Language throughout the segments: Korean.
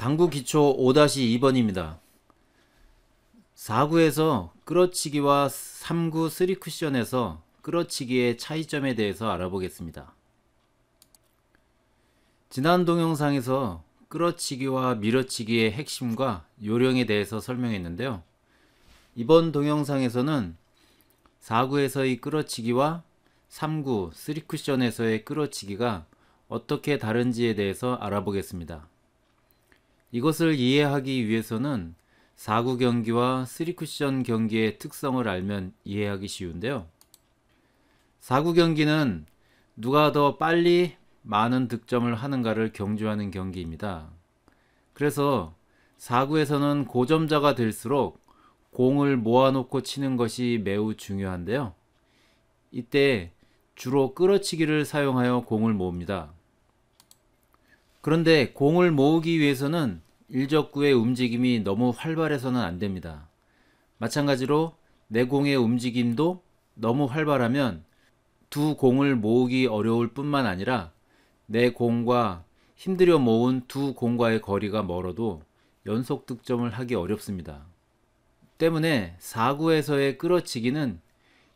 당구 기초 5-2번입니다. 4구에서 끌어치기와 3구 3쿠션에서 끌어치기의 차이점에 대해서 알아보겠습니다. 지난 동영상에서 끌어치기와 밀어치기의 핵심과 요령에 대해서 설명했는데요. 이번 동영상에서는 4구에서의 끌어치기와 3구 3쿠션에서의 끌어치기가 어떻게 다른지에 대해서 알아보겠습니다. 이것을 이해하기 위해서는 4구 경기와 3쿠션 경기의 특성을 알면 이해하기 쉬운데요. 4구 경기는 누가 더 빨리 많은 득점을 하는가를 경주하는 경기입니다. 그래서 4구에서는 고점자가 될수록 공을 모아놓고 치는 것이 매우 중요한데요. 이때 주로 끌어치기를 사용하여 공을 모읍니다. 그런데 공을 모으기 위해서는 일적구의 움직임이 너무 활발해서는 안됩니다. 마찬가지로 내 공의 움직임도 너무 활발하면 두 공을 모으기 어려울 뿐만 아니라 내 공과 힘들여 모은 두 공과의 거리가 멀어도 연속 득점을 하기 어렵습니다. 때문에 4구에서의 끌어치기는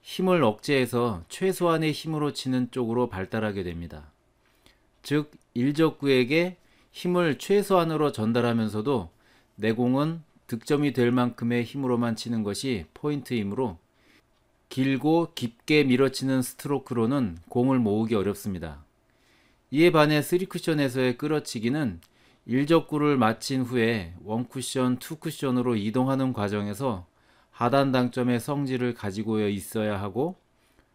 힘을 억제해서 최소한의 힘으로 치는 쪽으로 발달하게 됩니다. 즉, 일적구에게 힘을 최소한으로 전달하면서도 내 공은 득점이 될 만큼의 힘으로만 치는 것이 포인트이므로 길고 깊게 밀어치는 스트로크로는 공을 모으기 어렵습니다. 이에 반해 3쿠션에서의 끌어치기는 일적구를 마친 후에 1쿠션, 2쿠션으로 이동하는 과정에서 하단 당점의 성질을 가지고 있어야 하고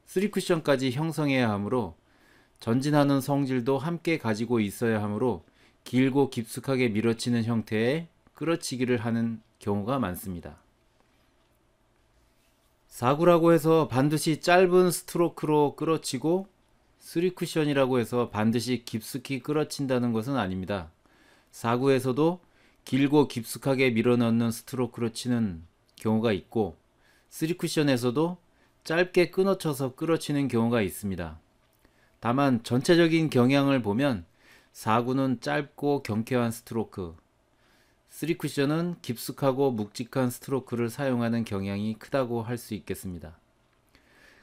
3쿠션까지 형성해야 하므로 전진하는 성질도 함께 가지고 있어야 하므로 길고 깊숙하게 밀어치는 형태의 끌어치기를 하는 경우가 많습니다. 4구라고 해서 반드시 짧은 스트로크로 끌어치고 3쿠션이라고 해서 반드시 깊숙이 끌어친다는 것은 아닙니다. 4구에서도 길고 깊숙하게 밀어넣는 스트로크로 치는 경우가 있고 3쿠션에서도 짧게 끊어쳐서 끌어치는 경우가 있습니다. 다만 전체적인 경향을 보면 4구는 짧고 경쾌한 스트로크, 3쿠션은 깊숙하고 묵직한 스트로크를 사용하는 경향이 크다고 할 수 있겠습니다.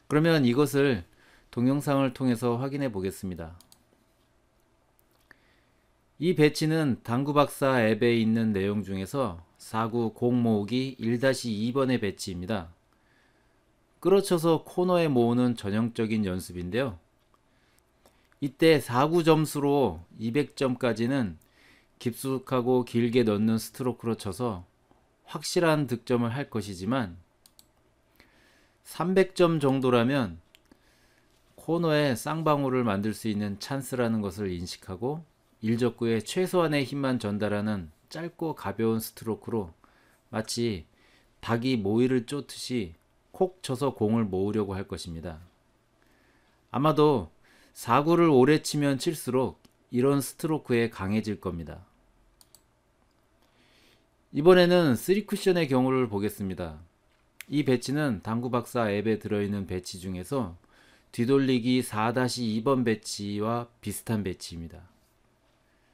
그러면 이것을 동영상을 통해서 확인해 보겠습니다. 이 배치는 당구박사 앱에 있는 내용 중에서 4구 공 모으기 1-2번의 배치입니다. 끌어쳐서 코너에 모으는 전형적인 연습인데요. 이때 4구 점수로 200점까지는 깊숙하고 길게 넣는 스트로크로 쳐서 확실한 득점을 할 것이지만 300점 정도라면 코너에 쌍방울을 만들 수 있는 찬스라는 것을 인식하고 일적구에 최소한의 힘만 전달하는 짧고 가벼운 스트로크로 마치 닭이 모이를 쫓듯이 콕 쳐서 공을 모으려고 할 것입니다. 아마도 4구를 오래 치면 칠수록 이런 스트로크에 강해질 겁니다. 이번에는 3쿠션의 경우를 보겠습니다. 이 배치는 당구박사 앱에 들어있는 배치 중에서 뒤돌리기 4-2번 배치와 비슷한 배치입니다.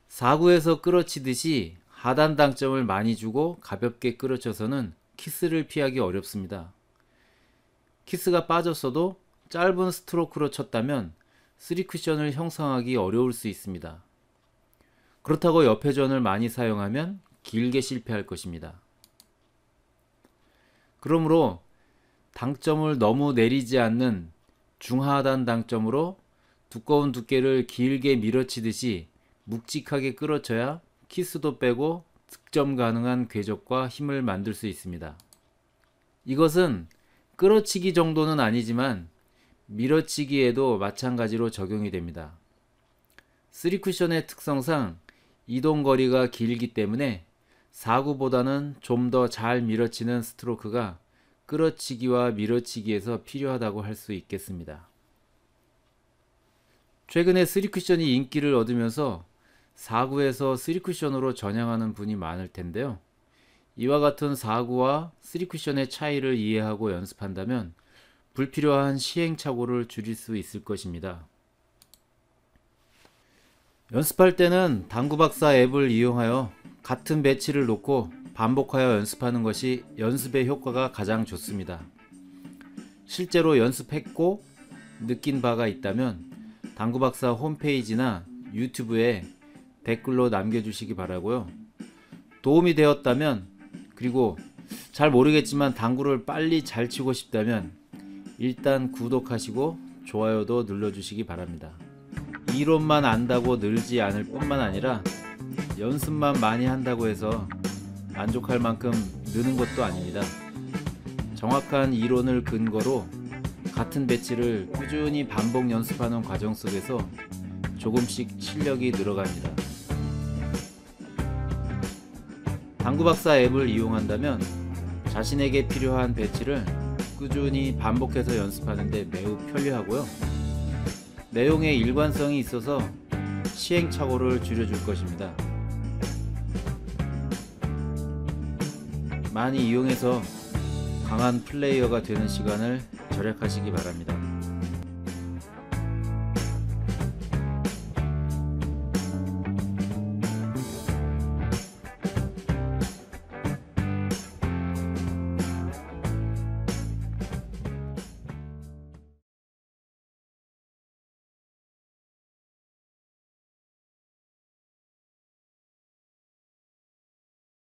4구에서 끌어치듯이 하단 당점을 많이 주고 가볍게 끌어쳐서는 키스를 피하기 어렵습니다. 키스가 빠졌어도 짧은 스트로크로 쳤다면 3쿠션을 형성하기 어려울 수 있습니다. 그렇다고 옆회전을 많이 사용하면 길게 실패할 것입니다. 그러므로 당점을 너무 내리지 않는 중하단 당점으로 두꺼운 두께를 길게 밀어치듯이 묵직하게 끌어쳐야 키스도 빼고 득점 가능한 궤적과 힘을 만들 수 있습니다. 이것은 끌어치기 정도는 아니지만 밀어치기에도 마찬가지로 적용이 됩니다. 3쿠션의 특성상 이동거리가 길기 때문에 4구보다는 좀 더 잘 밀어치는 스트로크가 끌어치기와 밀어치기에서 필요하다고 할 수 있겠습니다. 최근에 3쿠션이 인기를 얻으면서 4구에서 3쿠션으로 전향하는 분이 많을 텐데요. 이와 같은 4구와 3쿠션의 차이를 이해하고 연습한다면 불필요한 시행착오를 줄일 수 있을 것입니다. 연습할 때는 당구박사 앱을 이용하여 같은 배치를 놓고 반복하여 연습하는 것이 연습의 효과가 가장 좋습니다. 실제로 연습했고 느낀 바가 있다면 당구박사 홈페이지나 유튜브에 댓글로 남겨주시기 바라고요. 도움이 되었다면, 그리고 잘 모르겠지만 당구를 빨리 잘 치고 싶다면 일단 구독하시고 좋아요도 눌러주시기 바랍니다. 이론만 안다고 늘지 않을 뿐만 아니라 연습만 많이 한다고 해서 만족할 만큼 느는 것도 아닙니다. 정확한 이론을 근거로 같은 배치를 꾸준히 반복 연습하는 과정 속에서 조금씩 실력이 늘어갑니다. 당구박사 앱을 이용한다면 자신에게 필요한 배치를 꾸준히 반복해서 연습하는데 매우 편리하고요. 내용의 일관성이 있어서 시행착오를 줄여줄 것입니다. 많이 이용해서 강한 플레이어가 되는 시간을 절약하시기 바랍니다.